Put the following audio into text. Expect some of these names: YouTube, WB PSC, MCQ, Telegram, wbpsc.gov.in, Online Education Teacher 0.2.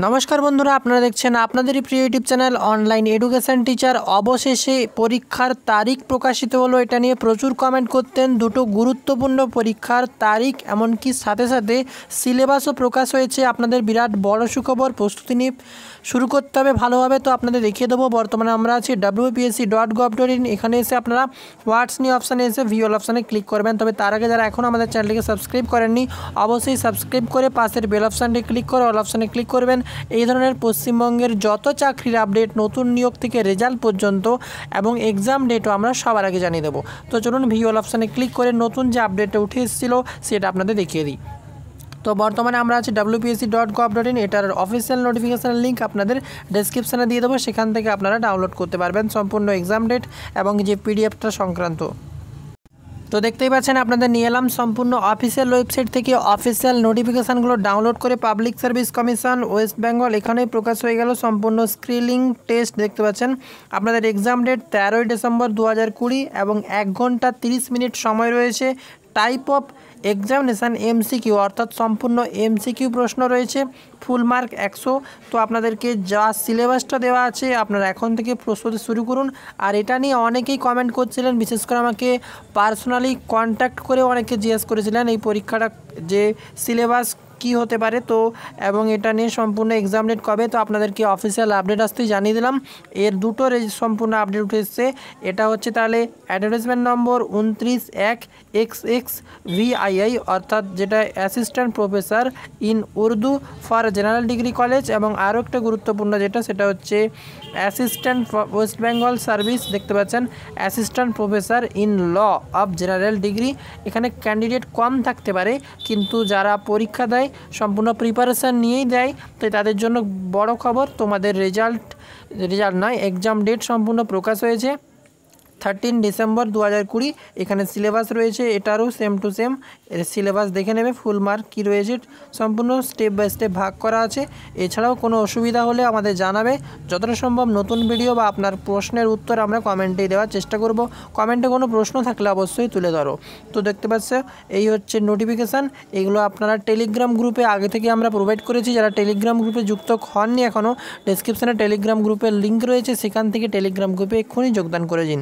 नमस्कार बंधुरा आपनारा देखछेन आपनादेर प्रिय YouTube channel online education teacher. अवशेषे परीक्षार तारीख प्रकाशित हलो। एटा निये प्रचुर कमेंट करतें। दुटो गुरुत्वपूर्ण परीक्षार तारीख एमनकि साथे साथे सिलेबासও प्रकाश होयेछे। आपनादेर बिराट बड़ सुखबर। प्रस्तुति निये शुरू करते हबे भालोभाबे। तो आपनादेर देखिए देव बर्तमाने आमरा आछि wbpsc.gov.in। एखाने एसे आपनारा व्हाट्स निये अपशने एसे भिओल अपशने क्लिक करबेन। तबे तार आगे जारा एखोनो आमादेर चैनलटिके सबस्क्राइब करेननि अवश्यई सबस्क्राइब करे पाशेर बेल अपशनटिके क्लिक करे अल अपशने क्लिक करबेन। এই ধরনের পশ্চিমবঙ্গের যত চাকরির আপডেট নতুন নিয়োগ থেকে রেজাল্ট পর্যন্ত এবং এক্সাম ডেটও আমরা সবার আগে জানিয়ে দেব। তো চলুন ভিওল অপশানে ক্লিক করে নতুন যে আপডেটটা উঠে এসেছিল সেটা আপনাদের দেখিয়ে দিই। तो बर्तमान में आज wpsc.gov.in एटार अफिसियल नोटिफिकेशन लिंक अपन डेस्क्रिपने दिए देव। সেখান থেকে আপনারা डाउनलोड করতে পারবেন সম্পূর্ণ এক্সাম ডেট এবং যে পিডিএফটা সংক্রান্ত। तो देखते ही पाच्छेन आपनादेर निये एलाम सम्पूर्ण अफिसियल वेबसाइट थेके अफिसियल नोटिफिकेशनगुलो डाउनलोड करे। Public service commission West Bengal एखाने प्रकाश हो गेल सम्पूर्ण स्क्रिलिंग टेस्ट। देखते पाच्छेन आपनादेर एग्जाम डेट 13 डिसेम्बर 2020 एवं 1 घंटा 30 मिनट समय रयेछे। टाइप अफ एग्जामिनेशन एमसीक्यू अर्थात सम्पूर्ण एमसीक्यू प्रश्न रयेछे। Full mark 100। तो आपनादेरके जा सिलेबासटा देवा आछे आपनारा एखन थेके प्रस्तुति शुरू करुन। आर एटा निये अनेकेई कमेंट करछिलेन, विशेष करे आमाके पार्सोनाली कन्टैक्ट करे अनेके जिज्ञासा करेछिलेन एई परीक्षाटा जे सिलेबास कि होते पारे। तो एवं एटा निये सम्पूर्ण एग्जाम डेट कबे। तो आपनादेरके अफिसियल आपडेट आसतेई जानिये दिलाम। एर दुटो सम्पूर्ण आपडेट उठे एसेछे। एटा होच्छे ताहले एडभार्टाइजमेंट नम्बर 29-1XX VII अर्थात जेटा assistant professor in Urdu for general degree college एवं आरो एकटा गुरुत्वपूर्ण जेटा सेटा होच्छे असिस्टैंट वेस्ट बेंगल सार्विस। देखते पाच्छेन assistant professor in law of general degree. एखाने कैंडिडेट कम थाकते पारे किन्तु जारा परीक्षा देय सम्पूर्ण प्रिपारेशन नियेई देय। तो तादेर जोन्नो बड़ो खबर तोमादेर रेजाल्ट नय एग्जाम डेट सम्पूर्ण प्रकाश होयेछे 13 डिसेम्बर 2020। एखाने सिलेबास रयेछे एटारो सेम टू सेम सिलेबास देखे नेबे। फुल मार्क कि रयेछे सम्पूर्ण स्टेप बाय स्टेप भाग करा आछे। एछाड़ाओ कोनो असुविधा होले आमादेर जानाबे। जतटा सम्भव नतुन भिडियो बा आपनार प्रश्नेर उत्तर आमरा कमेंटे देवार चेष्टा करब। कमेंटे कोनो प्रश्न थाकले अवश्यई तुले धरो। तो देखते पाच्छो एई होच्छे नोटिफिकेशन। एगुलो आपनारा टेलिग्राम ग्रुपे आगे थेके आमरा प्रोवाइड करेछि। जारा टेलिग्राम ग्रुपे जुक्त हननि एखोनो डेसक्रिपशने टेलिग्राम ग्रुपेर लिंक रयेछे, सेखान थेके टेलिग्राम ग्रुपे एखुनि योगदान करे दिन।